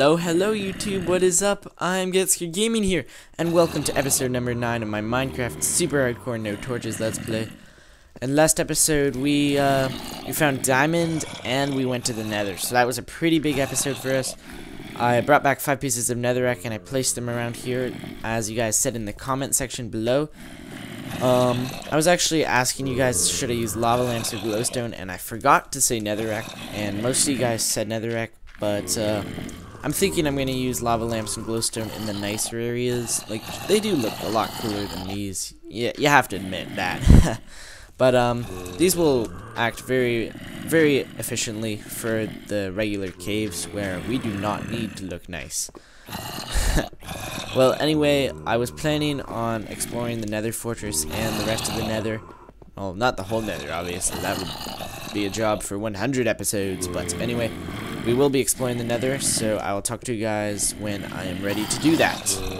Hello YouTube, what is up? I'm GetScaredGaming here, and welcome to episode number 9 of my Minecraft Super Hardcore No Torches Let's Play. And last episode we found diamond and we went to the Nether, so that was a pretty big episode for us. I brought back 5 pieces of netherrack and I placed them around here, as you guys said in the comment section below. I was actually asking you guys, should I use lava lamps or glowstone, and I forgot to say netherrack, and most of you guys said netherrack, but I'm thinking I'm going to use lava lamps and glowstone in the nicer areas. Like, they do look a lot cooler than these. Yeah, you have to admit that. But these will act very, very efficiently for the regular caves where we do not need to look nice. Well, anyway, I was planning on exploring the Nether Fortress and the rest of the Nether. Well, not the whole Nether, obviously. That would be a job for 100 episodes. But anyway, we will be exploring the Nether, so I will talk to you guys when I am ready to do that.